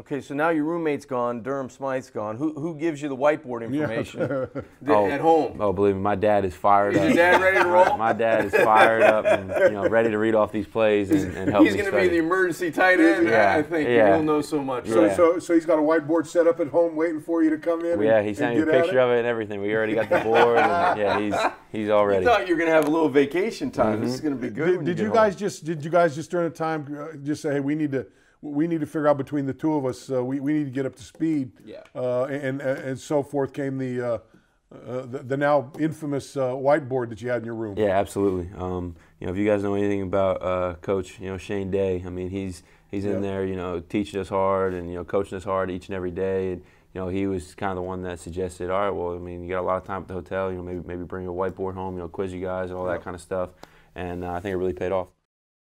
Okay, so now your roommate's gone, Durham Smythe's gone. Who gives you the whiteboard information at home? Oh, believe me, my dad is fired up. Is your dad ready to roll? My dad is fired up and ready to read off these plays and help me study. He's going to be the emergency tight end, I think. Yeah. He don't know so much. So, so he's got a whiteboard set up at home waiting for you to come in? Yeah, he sent me a picture of it and everything. We already got the board. And, he's all ready. I thought you were going to have a little vacation time. This is going to be good. Did you guys just during the time just say, hey, we need to figure out between the two of us. We need to get up to speed. Yeah. And so forth came the now infamous whiteboard that you had in your room. Yeah, absolutely. If you guys know anything about Coach, Shane Day. I mean, he's in there, teaching us hard and coaching us hard each and every day. And he was kind of the one that suggested, all right, well, I mean, you got a lot of time at the hotel. Maybe bring a whiteboard home. Quiz you guys and all that kind of stuff. And I think it really paid off.